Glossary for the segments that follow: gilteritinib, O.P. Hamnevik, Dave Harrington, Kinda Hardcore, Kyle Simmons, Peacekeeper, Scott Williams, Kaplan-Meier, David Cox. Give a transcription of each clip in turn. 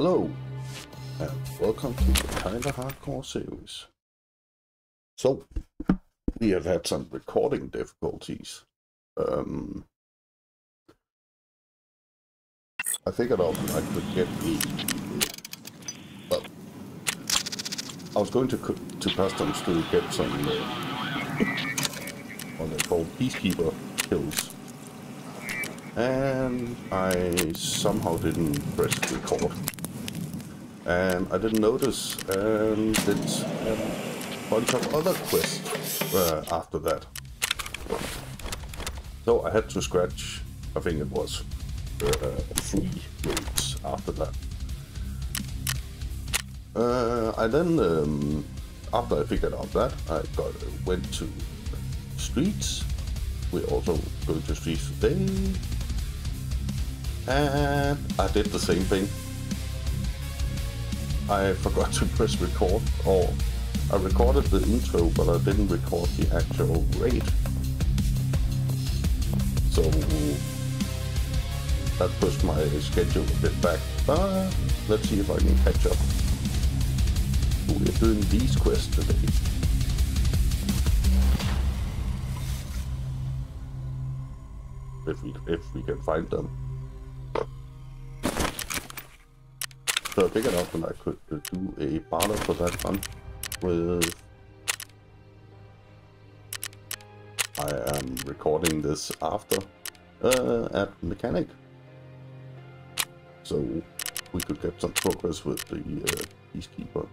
Hello, and welcome to the Kinda Hardcore series. So, we have had some recording difficulties. I figured out I could get well, I was going to customs to get some what they call Peacekeeper kills. And I somehow didn't press record. And I didn't notice, and did a bunch of other quests after that. So I had to scratch, I think it was 3 raids after that. I then, after I figured out that, I went to streets. We're also going to streets today. And I did the same thing. I forgot to press record, or I recorded the intro, but I didn't record the actual raid. So that pushed my schedule a bit back. But let's see if I can catch up. We're doing these quests today. If we can find them. So I figured out that I could do a barter for that one with... I am recording this after at Mechanic. So we could get some progress with the Peacekeeper.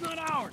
It's not ours.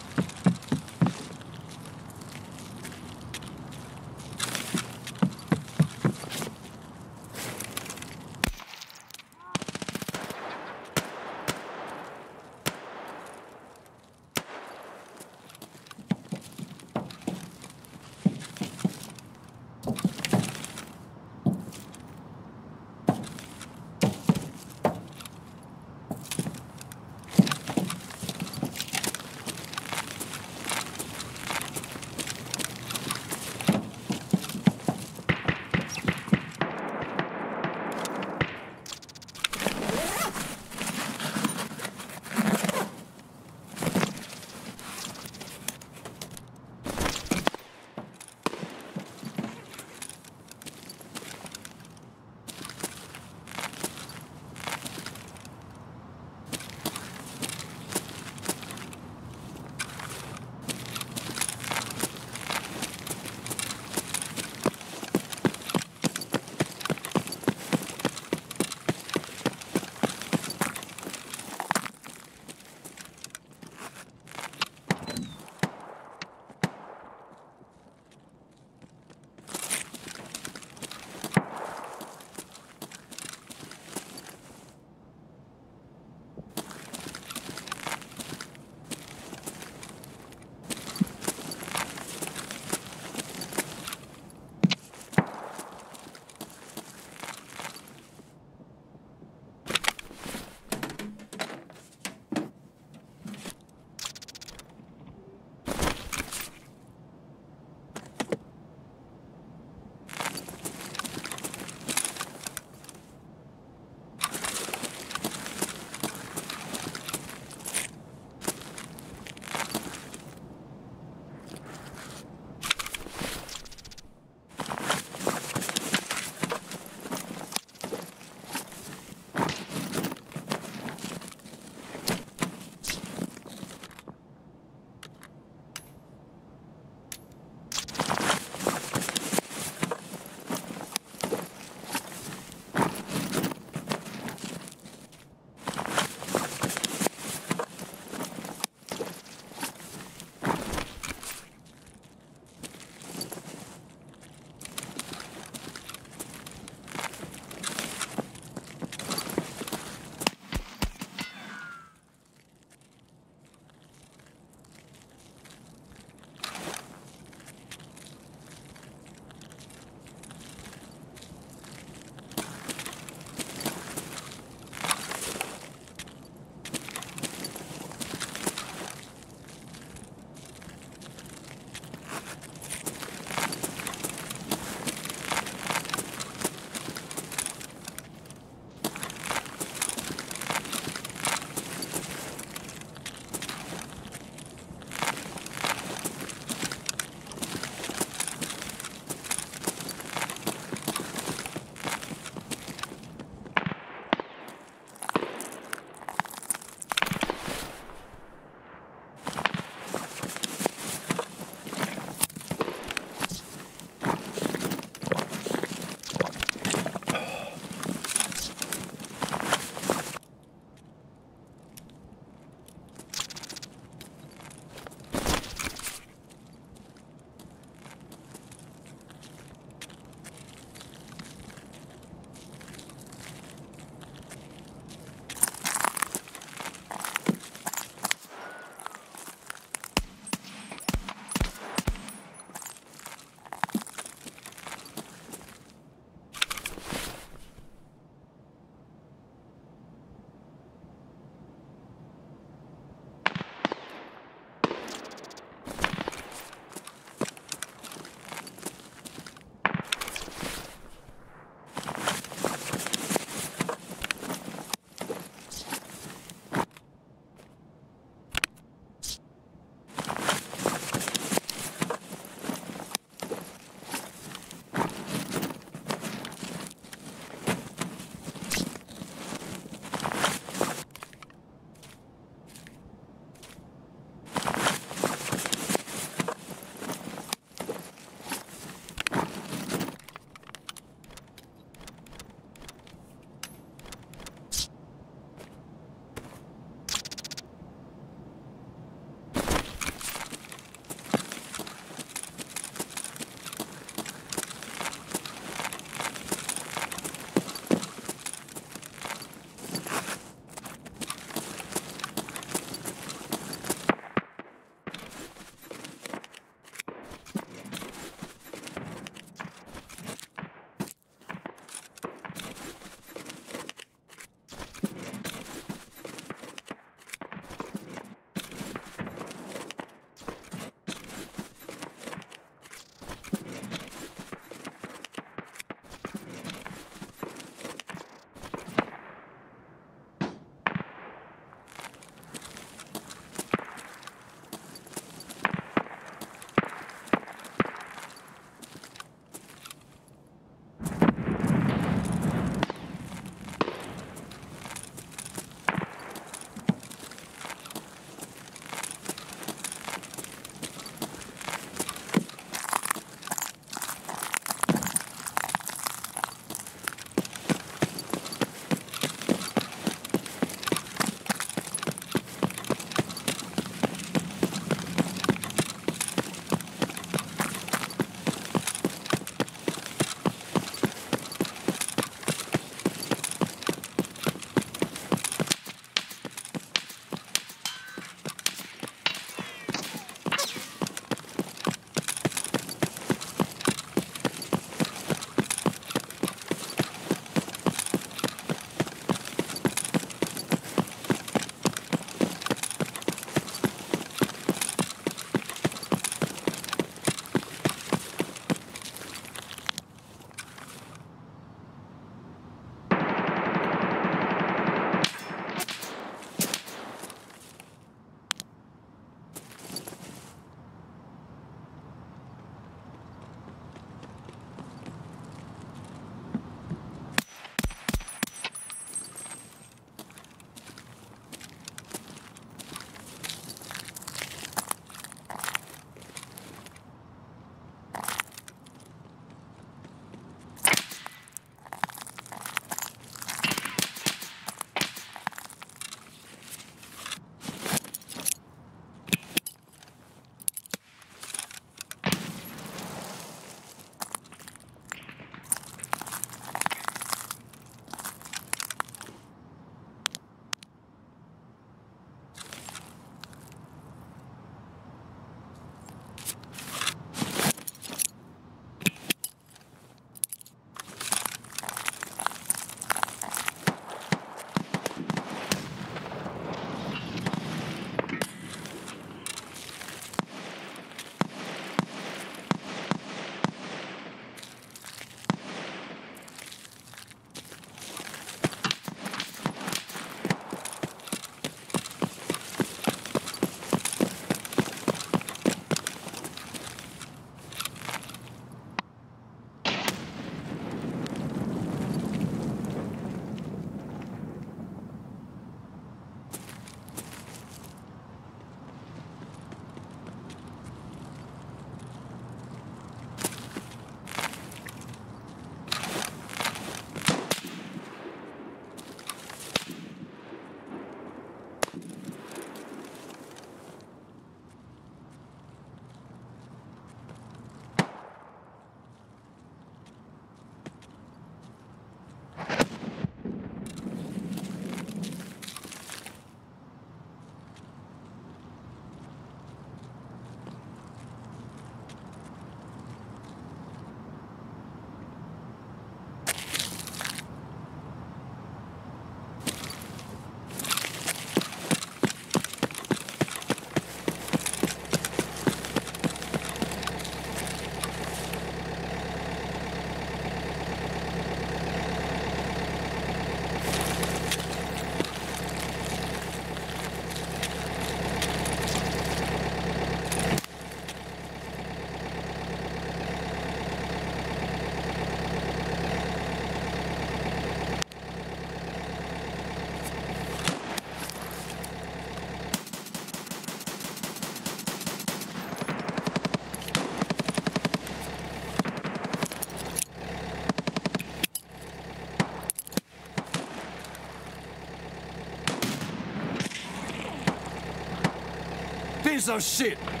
piece of shit.